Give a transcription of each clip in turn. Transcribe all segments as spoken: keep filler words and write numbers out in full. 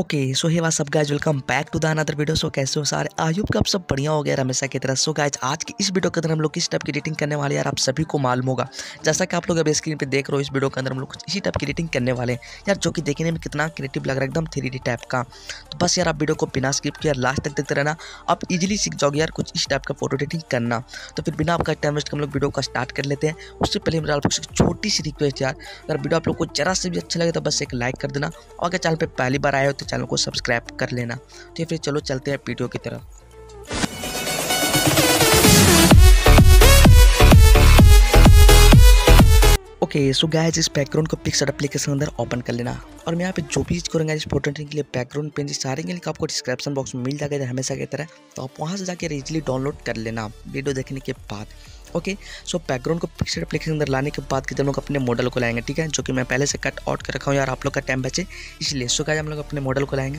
Okay so hey what's up guys, welcome back to the another video. So कैसे हो सारे, I hope कि आप सब बढ़िया हो गया हमेशा की तरह। सो गाइज आज की इस वीडियो के अंदर हम लोग किस टाइप की एडिटिंग करने वाले यार आप सभी को मालूम होगा। जैसा कि आप लोग अभी स्क्रीन पे देख रहे हो, इस वीडियो के अंदर हम लोग इसी टाइप की एडिटिंग करने वाले हैं यार, जो कि देखने में कितना क्रिएटिव लग रहा है, एकदम थ्री डी टाइप का। तो बस यार आप वीडियो को बिना स्किप किए लास्ट तक देखते रहना, आप इजीली सीख जाओगे यार कुछ इस टाइप का फोटो एडिटिंग करना। तो फिर बिना आपका टाइम वेस्ट के हम लोग वीडियो का स्टार्ट कर लेते हैं। उससे पहले मेरा आप लोग से छोटी सी रिक्वेस्ट यार, अगर वीडियो आप लोग को जरा से भी अच्छा लगे तो बस एक लाइक कर देना, और अगर चैनल पर पहली बार आए हो तो चैनल को सब्सक्राइब कर लेना। तो फिर चलो चलते हैं वीडियो की तरफ। ओके सो गाइस इस बैकग्राउंड को पिक्सआर्ट एप्लीकेशन अंदर ओपन कर लेना, और मैं यहाँ पे जो भी यूज करूँगा इस फोटो एडिटिंग के लिए बैकग्राउंड पेन, सारे लिंक आपको डिस्क्रिप्शन बॉक्स में मिल जाएगा हमेशा की तरह। तो आप वहाँ से जाकर इजीली डाउनलोड कर लेना वीडियो देखने के बाद। ओके सो बैकग्राउंड को पिक्सआर्ट एप्लीकेशन अंदर लाने के बाद कितने लोग अपने मॉडल को लाएंगे, ठीक है, जो कि मैं पहले से कट आउट कर रखा हूँ यार, आप लोग का टाइम बचे इसलिए। सो गाइस हम लोग अपने मॉडल को लाएंगे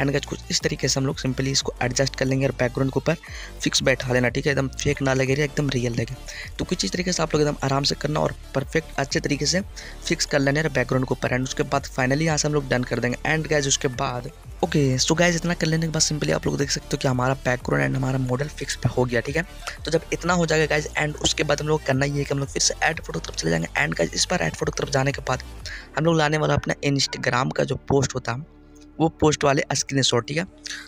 एंड गाइस कुछ इस तरीके से हम लोग सिंपली इसको एडजस्ट कर लेंगे और बैकग्राउंड के ऊपर फिक्स बैठा लेना, ठीक है, एकदम फेक ना लगे, एकदम रियल लगे। तो कुछ इस तरीके से आप लोग एकदम आराम से करना और परफेक्ट अच्छे तरीके से फिक्स कर लेना है बैकग्राउंड के ऊपर, एंड उसके बाद फाइनली यहाँ से हम लोग डन कर देंगे। एंड गाइस उसके बाद ओके सो गाइज इतना कर लेने के बाद सिंपली आप लोग देख सकते हो कि हमारा बैकग्राउंड एंड हमारा मॉडल फिक्स पे हो गया, ठीक है। तो जब इतना हो जाएगा गाइज, एंड उसके बाद हम लोग करना ये है कि हम लोग फिर से ऐड फोटो तरफ चले जाएंगे। एंड गाइज इस बार ऐड फोटो तरफ जाने के बाद हम लोग लाने वाला अपना इंस्टाग्राम का जो पोस्ट होता है वो पोस्ट वाले स्क्रीनशॉट, ठीक है।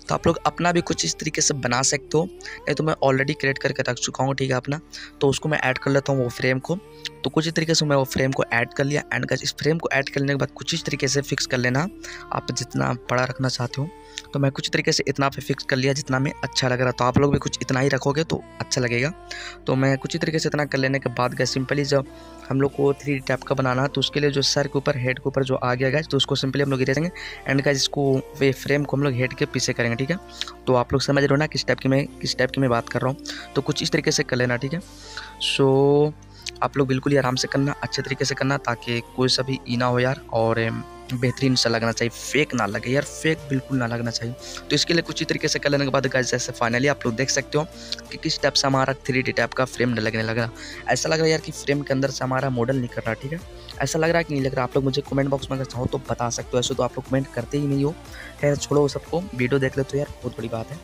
तो आप लोग अपना भी कुछ इस तरीके से बना सकते हो, नहीं तो मैं ऑलरेडी क्रिएट करके रख चुका हूँ, ठीक है, अपना। तो उसको मैं ऐड कर लेता हूँ वो फ्रेम को। तो कुछ इस तरीके से मैं वो फ्रेम को ऐड कर लिया। एंड गाइस इस फ्रेम को ऐड करने के बाद कुछ इस तरीके से फिक्स कर लेना, आप जितना बड़ा रखना चाहते हो। तो मैं कुछ तरीके से इतना पे फिक्स कर लिया जितना मैं अच्छा लग रहा, तो आप लोग भी कुछ इतना ही रखोगे तो अच्छा लगेगा। तो मैं कुछ तरीके से इतना कर लेने के बाद गाइस सिंपली जब हम लोग को थ्री डी टाइप का बनाना, तो उसके लिए जो सर के ऊपर हेड के ऊपर जो आ गया गाइस, तो उसको सिंपली हम लोग गिरेंगे। एंड गाइस इसको वे फ्रेम को हम लोग हेड के पीछे करेंगे, ठीक है। तो आप लोग समझ रहे हो ना किस टाइप की मैं किस टाइप की मैं बात कर रहा हूँ। तो कुछ इस तरीके से कर लेना, ठीक है। सो आप लोग बिल्कुल ही आराम से करना, अच्छे तरीके से करना, ताकि कोई सा भी ई ना हो यार, और बेहतरीन सा लगना चाहिए, फेक ना लगे यार, फेक बिल्कुल ना लगना चाहिए। तो इसके लिए कुछ ही तरीके से कर लेने के बाद गाइस जैसे फाइनली आप लोग देख सकते हो कि किस टाइप से हमारा थ्री डी टाइप का फ्रेम लगने लग रहा। ऐसा लग रहा है यार कि फ्रेम के अंदर से हमारा मॉडल नहीं कर रहा, ठीक है। ऐसा लग रहा है कि नहीं लग रहा, आप लोग मुझे कमेंट बॉक्स में अगर चाहो तो बता सकते हो। ऐसे तो आप लोग कमेंट करते ही नहीं हो, खैर छोड़ो सबको, वीडियो देख लेते हो यार बहुत बड़ी बात है।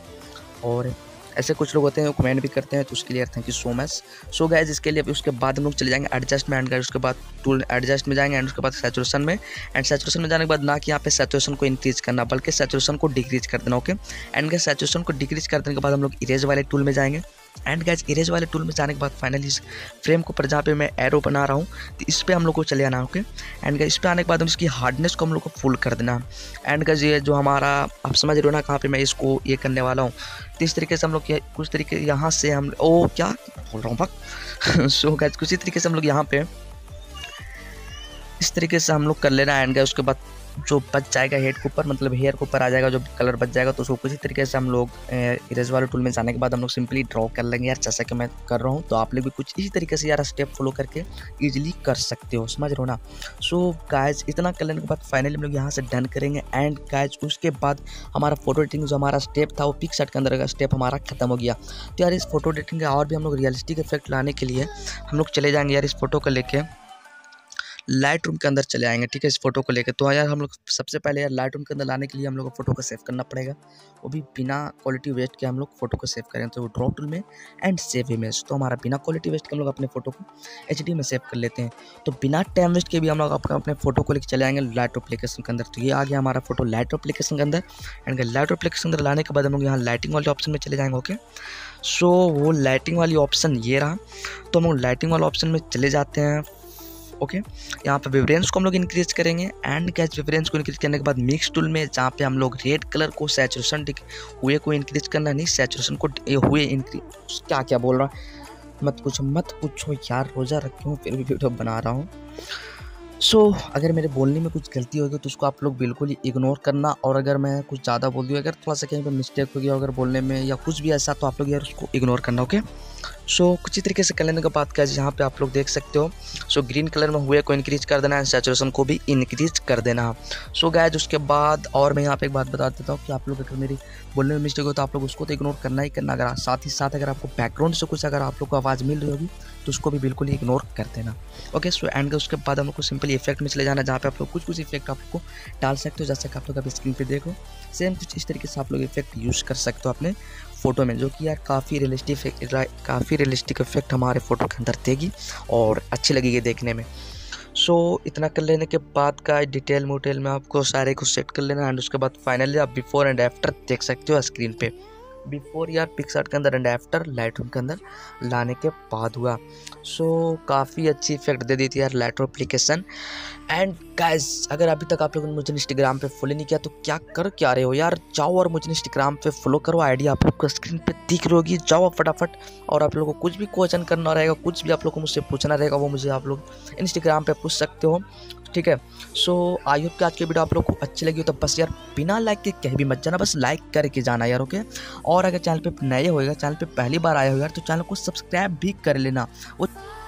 और ऐसे कुछ लोग होते हैं कमेंट भी करते हैं, तो उसके लिए यार thank you so much. So guys इसके लिए अभी उसके बाद हम लोग चले जाएंगे एडजस्ट में, एंड गाइस उसके बाद टूल एडजस्ट में जाएंगे, एंड उसके बाद सैचुरेशन में। एंड सैचुरेशन में जाने के बाद ना कि यहाँ पे सैचुरेशन को इंक्रीज करना, बल्कि सैचुरेशन को डिक्रीज कर देना, ओके। एंड गाइस सैचुरेशन को डिक्रीज कर देने के बाद हम लोग इरेज वाले टूल में जाएंगे। एंड गाइस इरेज वाले टूल में जाने के बाद फाइनली इस फ्रेम को पर जहाँ पे मैं एरो बना रहा हूँ, तो इस पर हम लोग को चले आना, ओके। एंड गाइस इस पर आने के बाद हम इसकी हार्डनेस को हम लोग को फुल कर देना। एंड गाइस ये जो हमारा आप समझ रहे हो ना कहाँ पे मैं इसको ये करने वाला हूँ, तो इस तरीके से हम लोग कुछ तरीके यहाँ से हम ओ क्या बोल रहा हूँ भक्त सो गाइस कुछ तरीके से हम लोग यहाँ पर इस तरीके से हम लोग कर लेना। एंड गाइस उसके बाद जो बच जाएगा हेड के ऊपर, मतलब हेयर के ऊपर आ जाएगा जो कलर बच जाएगा, तो उसको किसी तरीके से हम लोग इरेज वाले टूल में जाने के बाद हम लोग सिंपली ड्रॉ कर लेंगे यार, जैसा कि मैं कर रहा हूँ। तो आप लोग भी कुछ इसी तरीके से यार स्टेप फॉलो करके इजीली कर सकते हो, समझ रहे हो ना। सो गाइस इतना कर लेने के बाद फाइनली हम लोग यहाँ से डन करेंगे। एंड गाइस उसके बाद हमारा फोटो एडिटिंग जो हमारा स्टेप था वो पिक्सआर्ट के अंदर का स्टेप हमारा खत्म हो गया। तो यार इस फोटो एडिटिंग का और भी हम लोग रियलिस्टिक इफेक्ट लाने के लिए हम लोग चले जाएंगे यार, इस फोटो को लेके लाइट रूम के अंदर चले आएंगे, ठीक है, इस फोटो को लेकर। तो यार हम लोग सबसे पहले यार लाइट रूम के अंदर लाने के लिए हम लोग को फोटो को सेव करना पड़ेगा, वो भी बिना क्वालिटी वेस्ट के हम लोग फोटो को सेव करें, तो ड्रॉ टूल में एंड सेव इमेज। तो हमारा बिना क्वालिटी वेस्ट के हम लोग अपने फोटो को एच डी में सेव कर लेते हैं। तो बिना टाइम वेस्ट के भी हम लोग आपका अपने फोटो को लेकर चले आएंगे लाइट एप्लीकेशन के अंदर। तो ये आ गया हमारा फोटो लाइट एप्लीकेशन के अंदर। एंड लाइट एप्लीकेशन के अंदर लाने के बाद हम लोग यहाँ लाइटिंग वाले ऑप्शन में चले जाएंगे, ओके। सो वो लाइटिंग वाली ऑप्शन ये रहा, तो हम लोग लाइटिंग वाले ऑप्शन में चले जाते हैं, ओके। यहाँ पे विवरेंस को हम लोग इंक्रीज करेंगे। एंड गाइस विवरेंस को इंक्रीज करने के बाद मिक्स टूल में जहाँ पे हम लोग रेड कलर को सैचुरेशन हुए को इंक्रीज करना, नहीं सैचुरेशन को हुए इंक्रीज, क्या क्या बोल रहा मत पूछो मत पूछो यार, रोज़ा रखे हूँ फिर भी वीडियो बना रहा हूँ। सो so, अगर मेरे बोलने में कुछ गलती होगी तो उसको आप लोग बिल्कुल ही इग्नोर करना, और अगर मैं कुछ ज़्यादा बोल दूँ, अगर थोड़ा सा कहीं पर मिस्टेक हो गया अगर बोलने में या कुछ भी ऐसा, तो आप लोग यार उसको इग्नोर करना, ओके। सो कुछ तरीके से कर लेने के बाद गाइस यहाँ पे आप लोग देख सकते हो। सो ग्रीन कलर में हुए को इंक्रीज कर देना है, सैचुरेशन को भी इंक्रीज कर देना। सो गाइस उसके बाद और मैं यहाँ पे एक बात बता देता हूँ कि आप लोग अगर मेरी बोलने में मिस्टेक हो तो आप लोग उसको तो इग्नोर करना ही करना। अगर साथ ही साथ अगर आपको बैकग्राउंड से कुछ अगर आप लोग को आवाज़ मिल रही होगी तो उसको भी बिल्कुल ही इग्नोर कर देना। ओके सो एंड उसके बाद हम लोग को सिंपली इफेक्ट में चले जाना, जहाँ पे आप लोग कुछ कुछ इफेक्ट आप लोग को डाल सकते हो। जैसे कि आप लोग आप स्क्रीन पे देखो सेम कुछ इस तरीके से आप लोग इफेक्ट यूज़ कर सकते हो अपने फ़ोटो में, जो कि यार काफ़ी रियलिस्टिक काफ़ी रियलिस्टिक इफेक्ट हमारे फ़ोटो के अंदर देगी और अच्छी लगेगी देखने में। सो so, इतना कर लेने के बाद का डिटेल मोटेल में आपको सारे को सेट कर लेना। एंड उसके बाद फाइनली आप बिफोर एंड आफ्टर देख सकते हो स्क्रीन पे। बिफोर यार पिक्सआर्ट के अंदर एंड आफ्टर लाइटरूम के अंदर लाने के बाद हुआ। सो so, काफ़ी अच्छी इफेक्ट दे दी थी यार लाइटरूम एप्लीकेशन। एंड गाइस अगर अभी तक आप लोगों ने मुझे इंस्टाग्राम पे फॉलो नहीं किया तो क्या कर क्या रहे हो यार, जाओ और मुझे इंस्टाग्राम पे फॉलो करो। आईडी आप लोग को स्क्रीन पे दिख रही होगी, जाओ फटाफट। और आप लोगों को कुछ भी क्वेश्चन करना रहेगा, कुछ भी आप लोगों को मुझसे पूछना रहेगा वो मुझे आप लोग इंस्टाग्राम पे पूछ सकते हो, ठीक है। सो आई होप कि आज की वीडियो आप लोग को अच्छी लगी हो। तो बस यार बिना लाइक के कहीं भी मत जाना, बस लाइक करके जाना यार, ओके। और अगर चैनल पे नए होएगा, चैनल पे पहली बार आया हो यार तो चैनल को सब्सक्राइब भी कर लेना। वो